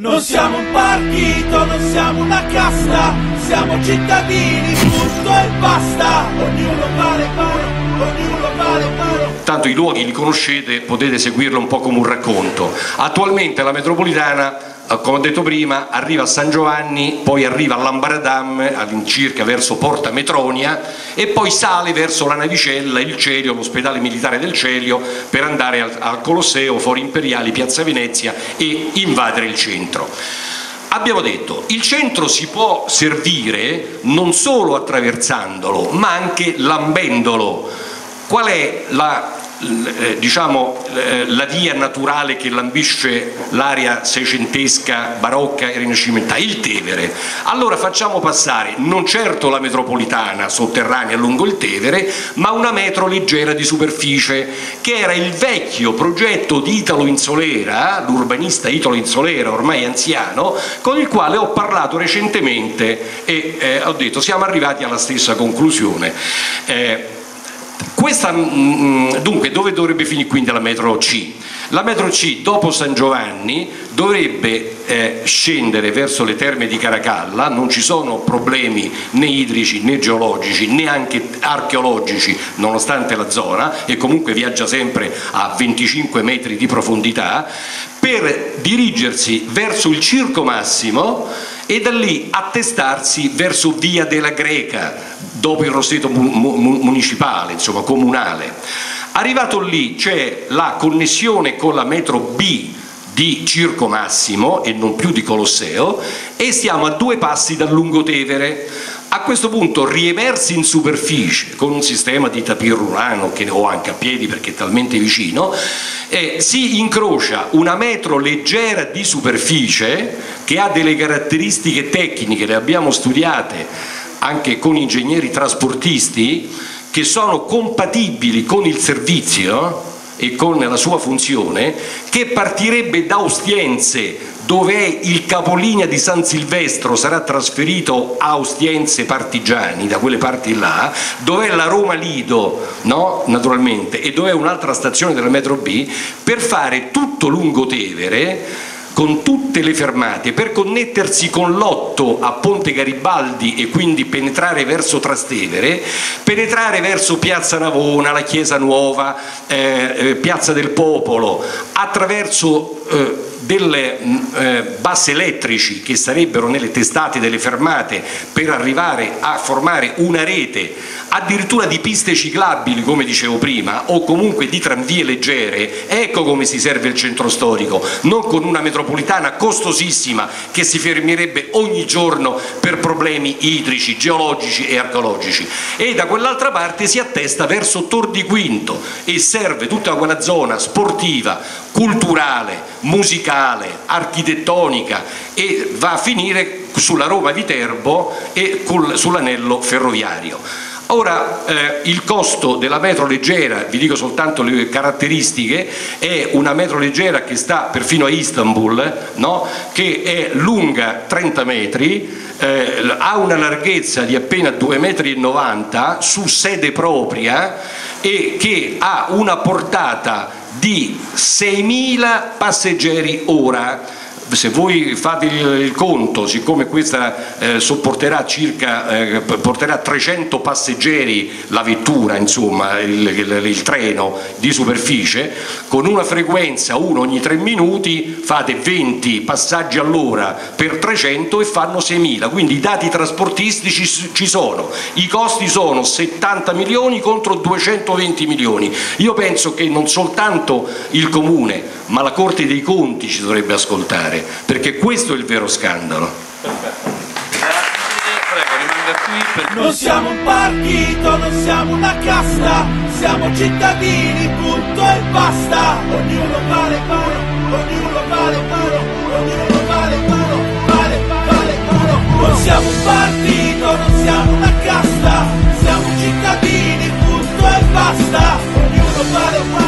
Non siamo un partito, non siamo una casta, siamo cittadini, punto e basta. Ognuno vale paro. Tanto i luoghi li conoscete, potete seguirlo un po' come un racconto. Attualmente la metropolitana, come ho detto prima, arriva a San Giovanni, poi arriva all'Ambaradam, all'incirca verso Porta Metronia, e poi sale verso la Navicella, il Celio, l'ospedale militare del Celio, per andare al Colosseo, Fori Imperiali, Piazza Venezia e invadere il centro. Abbiamo detto, il centro si può servire non solo attraversandolo, ma anche lambendolo. Qual è la via naturale che lambisce l'area seicentesca, barocca e rinascimentale? Il Tevere. Allora facciamo passare non certo la metropolitana sotterranea lungo il Tevere, ma una metro leggera di superficie, che era il vecchio progetto di Italo Insolera, l'urbanista Italo Insolera, ormai anziano, con il quale ho parlato recentemente e ho detto siamo arrivati alla stessa conclusione. Dunque, dove dovrebbe finire quindi la metro C? La metro C dopo San Giovanni dovrebbe scendere verso le terme di Caracalla, non ci sono problemi né idrici né geologici né anche archeologici nonostante la zona, e comunque viaggia sempre a 25 metri di profondità, per dirigersi verso il circo massimo e da lì attestarsi verso Via della Greca, dopo il Roseto municipale, insomma comunale. Arrivato lì c'è la connessione con la metro B di circo massimo e non più di Colosseo, e siamo a 2 passi dal Lungotevere. A questo punto, riemersi in superficie con un sistema di tapis roulant, che ho anche a piedi perché è talmente vicino, si incrocia una metro leggera di superficie che ha delle caratteristiche tecniche, le abbiamo studiate anche con ingegneri trasportisti, che sono compatibili con il servizio e con la sua funzione, che partirebbe da Ostiense, dove è il capolinea di San Silvestro, sarà trasferito a Ostiense Partigiani, da quelle parti là, dove è la Roma Lido, no? Naturalmente, e dove è un'altra stazione della metro B, per fare tutto Lungotevere, con tutte le fermate, per connettersi con l'8 a Ponte Garibaldi e quindi penetrare verso Trastevere, penetrare verso Piazza Navona, la Chiesa Nuova, Piazza del Popolo, attraverso bassi elettrici che sarebbero nelle testate delle fermate, per arrivare a formare una rete addirittura di piste ciclabili, come dicevo prima, o comunque di tranvie leggere. Ecco come si serve il centro storico, non con una metropolitana costosissima che si fermerebbe ogni giorno per problemi idrici, geologici e archeologici. E da quell'altra parte si attesta verso Tor di Quinto e serve tutta quella zona sportiva, culturale, musicale, architettonica, e va a finire sulla Roma Viterbo e sull'anello ferroviario. Ora il costo della metro leggera, vi dico soltanto le caratteristiche, è una metro leggera che sta perfino a Istanbul, no? Che è lunga 30 metri, ha una larghezza di appena 2,90 metri su sede propria, e che ha una portata di 6.000 passeggeri ora. Se voi fate il conto, siccome questa sopporterà porterà 300 passeggeri la vettura, insomma il treno di superficie, con una frequenza uno ogni 3 minuti fate 20 passaggi all'ora per 300 e fanno 6.000, quindi i dati trasportistici ci sono. I costi sono 70 milioni contro 220 milioni. Io penso che non soltanto il Comune, ma la Corte dei Conti ci dovrebbe ascoltare, perché questo è il vero scandalo. Perfetto. Non siamo un partito, non siamo una casta, siamo cittadini, punto e basta. Ognuno vale paro. Non siamo un partito, non siamo una casta, siamo cittadini, punto e basta. Ognuno vale paro.